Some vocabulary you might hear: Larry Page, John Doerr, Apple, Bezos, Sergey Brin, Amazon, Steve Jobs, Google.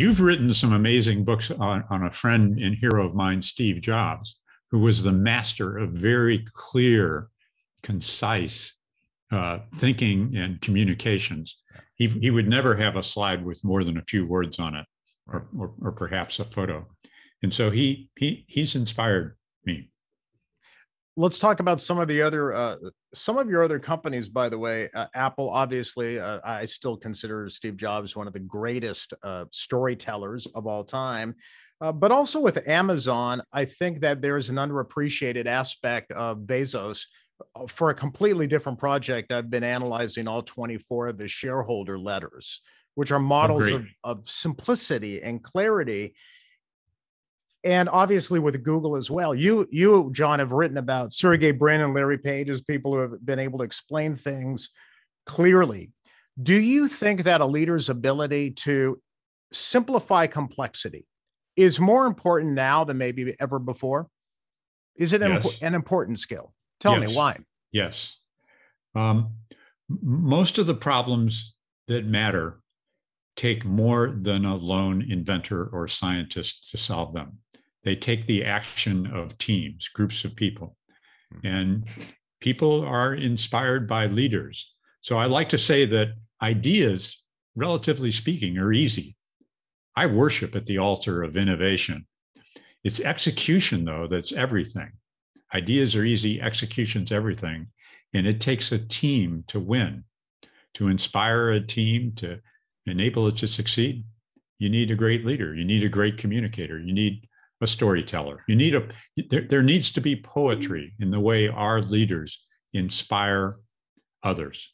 You've written some amazing books on a friend and hero of mine, Steve Jobs, who was the master of very clear, concise thinking and communications. He would never have a slide with more than a few words on it, or perhaps a photo. And so he's inspired me. Let's talk about some of the other, some of your other companies, by the way. Apple, obviously, I still consider Steve Jobs one of the greatest storytellers of all time. But also with Amazon, I think that there is an underappreciated aspect of Bezos. For a completely different project, I've been analyzing all 24 of his shareholder letters, which are models of simplicity and clarity. And obviously with Google as well, you, John, have written about Sergey Brin and Larry Page as people who have been able to explain things clearly. Do you think that a leader's ability to simplify complexity is more important now than maybe ever before? Is it an important skill? Tell me why. Yes. Most of the problems that matter take more than a lone inventor or scientist to solve them. They take the action of teams, groups of people, and people are inspired by leaders. So I like to say that ideas, relatively speaking, are easy. I worship at the altar of innovation. It's execution, though, that's everything. Ideas are easy, execution's everything. And it takes a team to win, to inspire a team, to enable it to succeed. You need a great leader. You need a great communicator. You need a storyteller. You need there needs to be poetry in the way our leaders inspire others.